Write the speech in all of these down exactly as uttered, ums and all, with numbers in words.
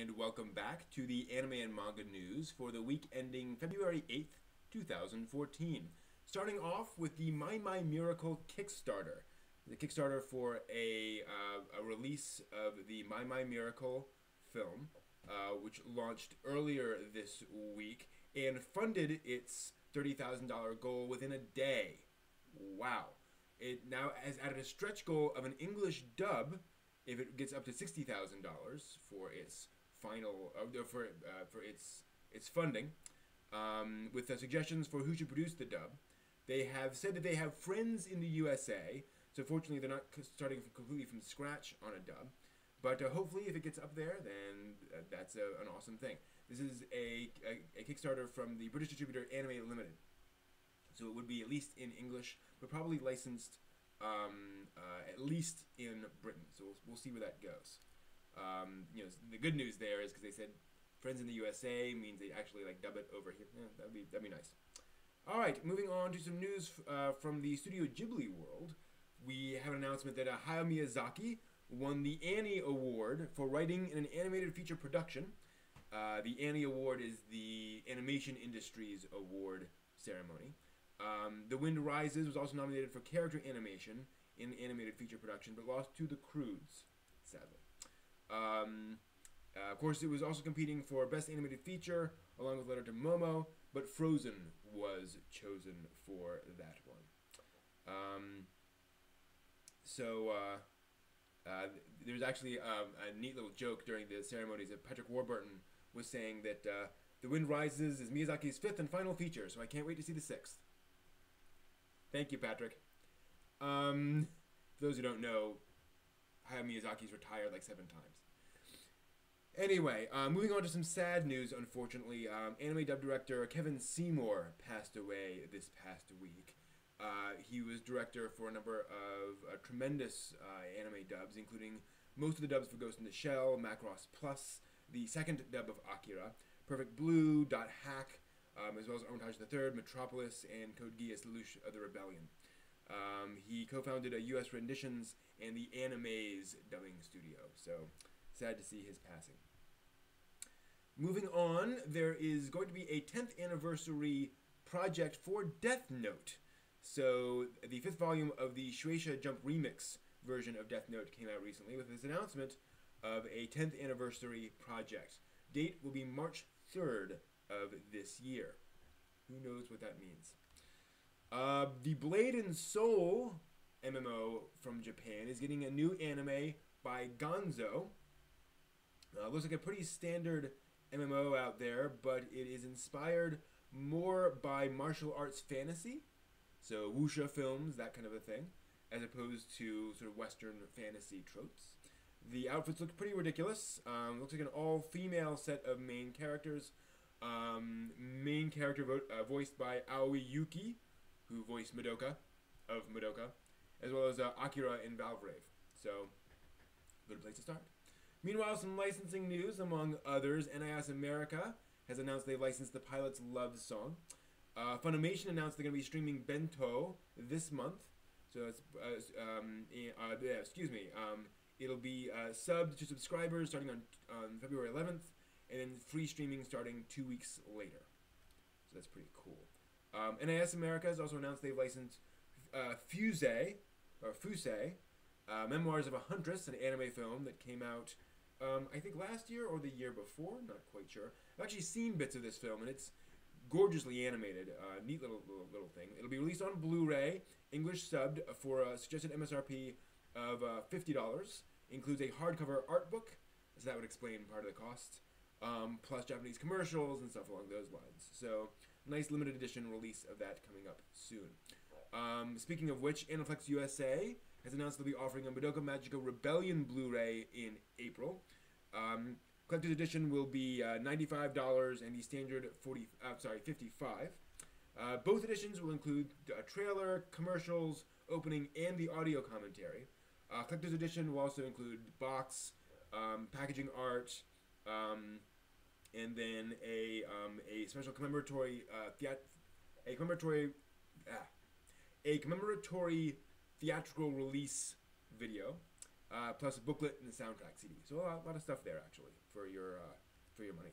and welcome back to the anime and manga news for the week ending February eighth, two thousand fourteen. Starting off with the Mai Mai Miracle Kickstarter. The Kickstarter for a, uh, a release of the Mai Mai Miracle film, uh, which launched earlier this week and funded its thirty thousand dollar goal within a day. Wow. It now has added a stretch goal of an English dub if it gets up to sixty thousand dollars for its final uh, for uh, for its its funding, um, with the suggestions for who should produce the dub. They have said that they have friends in the U S A, so fortunately they're not starting from completely from scratch on a dub. But uh, hopefully, if it gets up there, then uh, that's a, an awesome thing. This is a, a a Kickstarter from the British distributor Anime Limited. So it would be at least in English, but probably licensed um, uh, at least in Britain. So we'll, we'll see where that goes. Um, you know, the good news there is because they said friends in the U S A means they actually like dub it over here. Yeah, that'd be that'd be nice. All right, moving on to some news uh, from the Studio Ghibli world. We have an announcement that Hayao Miyazaki won the Annie Award for writing in an animated feature production. Uh, the Annie Award is the Animation Industries Award ceremony. Um, The Wind Rises was also nominated for character animation in animated feature production, but lost to The Croods, sadly. Um, uh, of course, it was also competing for Best Animated Feature, along with Letter to Momo, but Frozen was chosen for that one. Um, so, uh, uh, there's actually um, a neat little joke during the ceremonies that Patrick Warburton was saying that uh, The Wind Rises is Miyazaki's fifth and final feature, so I can't wait to see the sixth. Thank you, Patrick. Um, for those who don't know, Hayao Miyazaki's retired like seven times. Anyway, uh, moving on to some sad news, unfortunately. Um, anime dub director Kevin Seymour passed away this past week. Uh, he was director for a number of uh, tremendous uh, anime dubs, including most of the dubs for Ghost in the Shell, Macross Plus, the second dub of Akira, Perfect Blue, .hack, Um, as well as Arcadia the third, Metropolis, and Code Geass Lelouch of the Rebellion. Um, he co-founded a U S Renditions and the Anime's dubbing studio, so sad to see his passing. Moving on, there is going to be a tenth anniversary project for Death Note. So the fifth volume of the Shueisha Jump Remix version of Death Note came out recently with this announcement of a tenth anniversary project. Date will be March third. Of this year. Who knows what that means? Uh, the Blade and Soul M M O from Japan is getting a new anime by Gonzo. Uh, looks like a pretty standard M M O out there, but it is inspired more by martial arts fantasy, so wuxia films, that kind of a thing, as opposed to sort of Western fantasy tropes. The outfits look pretty ridiculous. Um, looks like an all-female set of main characters. Um, main character vo uh, voiced by Aoi Yuki, who voiced Madoka, of Madoka, as well as uh, Akira and Valvrave. So, good place to start. Meanwhile, some licensing news, among others. N I S America has announced they licensed the Pilot's Love Song. Uh, Funimation announced they're going to be streaming Bento this month. So, it's, uh, um, uh, yeah, excuse me, um, it'll be uh, subbed to subscribers starting on, on February eleventh. And then free streaming starting two weeks later. So that's pretty cool. Um, N I S America has also announced they've licensed uh, Fuse, or Fuse, uh, Memoirs of a Huntress, an anime film that came out, um, I think last year or the year before, not quite sure. I've actually seen bits of this film, and it's gorgeously animated, uh, neat little, little little thing. It'll be released on Blu-ray, English subbed, for a suggested M S R P of uh, fifty dollars. Includes a hardcover art book, so that would explain part of the cost. Um, plus Japanese commercials and stuff along those lines. So, nice limited edition release of that coming up soon. Um, speaking of which, Aniplex U S A has announced they'll be offering a Madoka Magica Rebellion Blu-ray in April. Um, collector's edition will be uh, ninety-five dollars and the standard forty. Uh, sorry, fifty-five dollars. Uh, both editions will include a trailer, commercials, opening, and the audio commentary. Uh, collector's edition will also include box, um, packaging art. Um, and then a um, a special commemoratory uh, a commemoratory ah, a commemoratory theatrical release video, uh, plus a booklet and the soundtrack C D. So a lot of stuff there actually for your uh, for your money.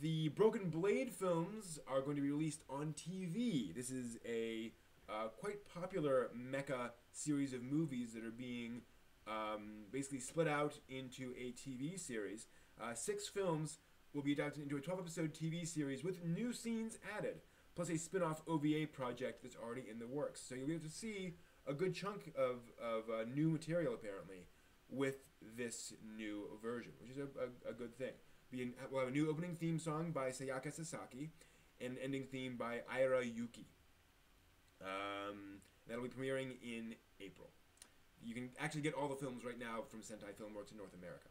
The Broken Blade films are going to be released on T V. This is a uh, quite popular mecha series of movies that are being um, basically split out into a T V series. Uh, six films will be adapted into a twelve-episode T V series with new scenes added, plus a spin-off O V A project that's already in the works. So you'll be able to see a good chunk of, of uh, new material, apparently, with this new version, which is a, a, a good thing. We'll have a new opening theme song by Sayaka Sasaki and an ending theme by Aoi Yuki. Um, that'll be premiering in April. You can actually get all the films right now from Sentai Filmworks in North America.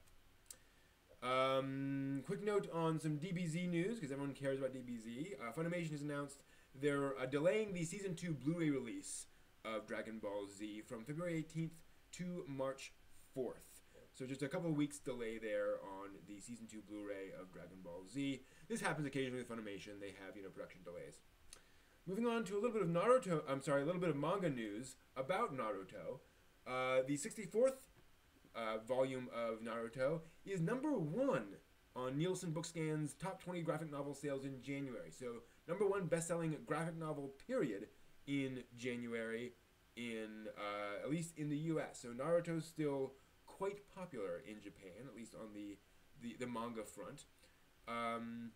Um, quick note on some D B Z news, because everyone cares about D B Z. Uh, Funimation has announced they're uh, delaying the Season two Blu-ray release of Dragon Ball Z from February eighteenth to March fourth. So just a couple of weeks delay there on the Season two Blu-ray of Dragon Ball Z. This happens occasionally with Funimation. They have, you know, production delays. Moving on to a little bit of Naruto, I'm sorry, a little bit of manga news about Naruto. Uh, the sixty-fourth uh, volume of Naruto is number one on Nielsen Bookscan's top twenty graphic novel sales in January. So number one best-selling graphic novel period in January, in uh, at least in the U S. So Naruto's still quite popular in Japan, at least on the, the, the manga front. Um,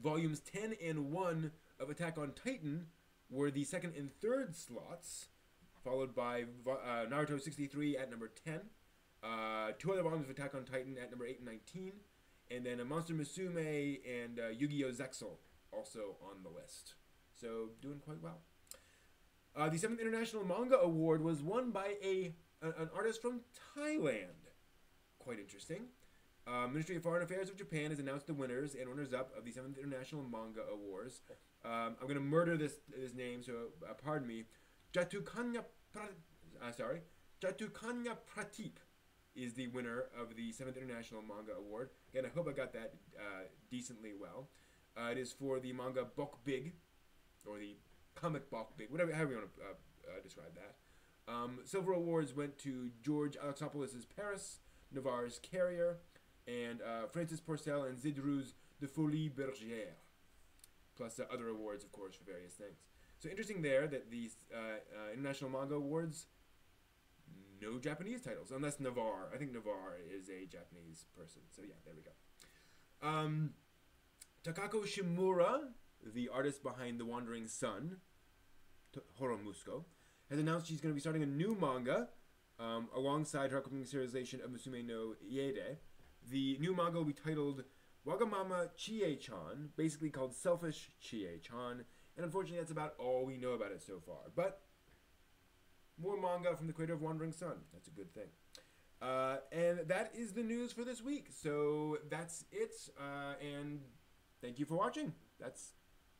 volumes ten and one of Attack on Titan were the second and third slots, followed by uh, Naruto sixty-three at number ten, uh, two other volumes of Attack on Titan at number eight and nineteen, and then a Monster Musume and uh, Yu-Gi-Oh! Zexal also on the list. So, doing quite well. Uh, the seventh International Manga Award was won by a an artist from Thailand. Quite interesting. Uh, Ministry of Foreign Affairs of Japan has announced the winners and runners-up of the seventh International Manga Awards. Um, I'm going to murder this this name, so uh, pardon me. Jatukanya Prat uh, sorry, Jatukanya Prateep is the winner of the seventh International Manga Award. Again, I hope I got that uh, decently well. Uh, it is for the manga Bok Big, or the comic Bok Big, whatever, however you want to uh, uh, describe that. Um, silver awards went to George Alexopoulos' Paris, Navarre's Carrier, and uh, Francis Porcel and Zidru's De Folie Bergère, plus uh, other awards, of course, for various things. So interesting there that the uh, uh, International Manga Awards, no Japanese titles, unless Navarre. I think Navarre is a Japanese person. So yeah, there we go. Um, Takako Shimura, the artist behind The Wandering Sun, Horomusko, has announced she's going to be starting a new manga um, alongside her upcoming serialization of Musume no Iede. The new manga will be titled Wagamama Chie-chan, basically called Selfish Chie-chan, and unfortunately that's about all we know about it so far. But more manga from the creator of Wandering Sun. That's a good thing. Uh, and that is the news for this week. So that's it, uh, and thank you for watching. That's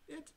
it.